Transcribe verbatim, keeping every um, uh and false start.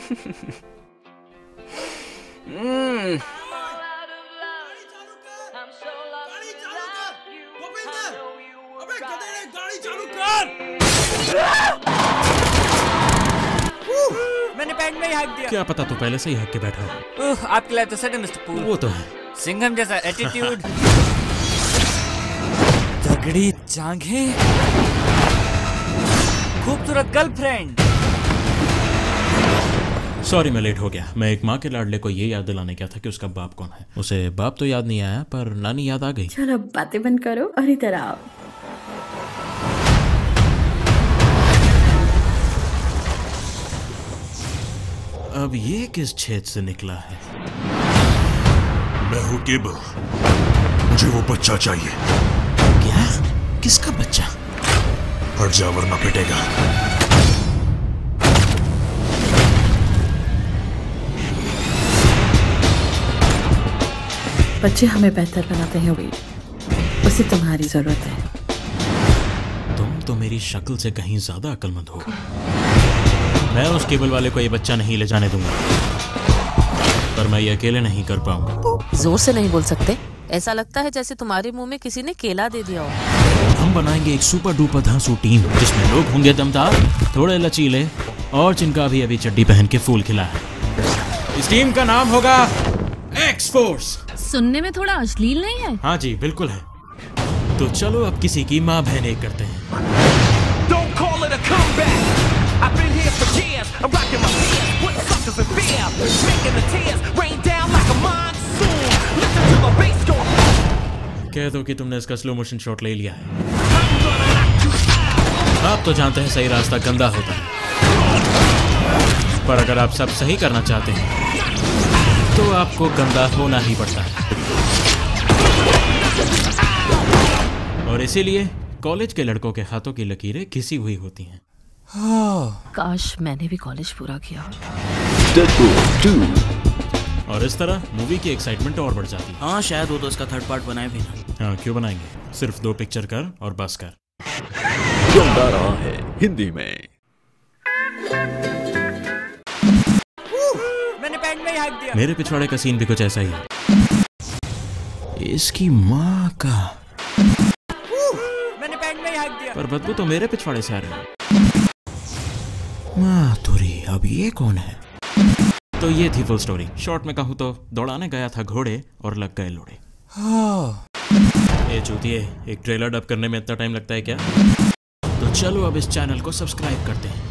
mm. मैंने pant में ही हाथ दिया। क्या पता तू पहले से ही हाथ के बैठा हो। आपके लिए तो सेट है मिस्टर पूल। वो तो है। सिंघम जैसा एटीट्यूड, तगड़ी जांघें, खूबसूरत गर्लफ्रेंड। सॉरी मैं लेट हो गया। मैं एक माँ के लाडले को ये याद दिलाने गया था कि उसका बाप कौन है। उसे बाप तो याद नहीं आया पर नानी याद आ गई। चलो बातें बंद करो और इधर आओ। अब ये किस छेद से निकला है? मैं हूँ केबल। मुझे वो बच्चा चाहिए। क्या? किसका बच्चा? हट जा वरना पिटेगा। बच्चे हमें बेहतर बनाते हैं। वेट, उसे तुम्हारी जरूरत है। तुम तो मेरी शक्ल से कहीं ज्यादा अक्लमंद हो। मैं उस केबल वाले को ये बच्चा नहीं ले जाने दूंगा। पर मैं ये अकेले नहीं कर पाऊंगा। जोर से नहीं बोल सकते? ऐसा लगता है जैसे तुम्हारे मुंह में किसी ने केला दे दिया हो। हम बनाएंगे एक सुपर डुपर धांसू टीम जिसमें लोग होंगे दमदार, थोड़े लचीले और जिनका भी अभी चड्डी पहन के फूल खिला है। इस टीम का नाम होगा एक्स फोर्स। सुनने में थोड़ा अश्लील नहीं है? हाँ जी बिल्कुल है। तो चलो अब किसी की माँ बहने करते हैं। कह दो कि तुमने इसका स्लो मोशन शॉट ले लिया है। आप तो जानते हैं सही रास्ता गंदा होता है, पर अगर आप सब सही करना चाहते हैं तो आपको गंदा होना ही पड़ता है। और इसीलिए कॉलेज के लड़कों के हाथों की लकीरें घिसी हुई होती हैं। हाँ। काश मैंने भी कॉलेज पूरा किया। और इस तरह मूवी की एक्साइटमेंट और बढ़ जाती है। हाँ शायद वो तो इसका थर्ड पार्ट बनाए भी ना। हाँ क्यों बनाएंगे? सिर्फ दो पिक्चर कर और बस कर। चलता रहा है हिंदी में। मेरे पिछवाड़े का सीन भी कुछ ऐसा ही है। इसकी माँ का। मैंने पैंट में ही हाथ दिया। पर बदबू तो मेरे पिछवाड़े से आ रही है। माथुरी, अब ये कौन है? तो ये थी फुल स्टोरी। शॉर्ट में कहूँ तो दौड़ाने गया था घोड़े और लग गए लोड़े। हाँ। ये चूतिए, एक ट्रेलर डब करने में इतना टाइम लगता है क्या? तो चलो अब इस चैनल को सब्सक्राइब करते हैं।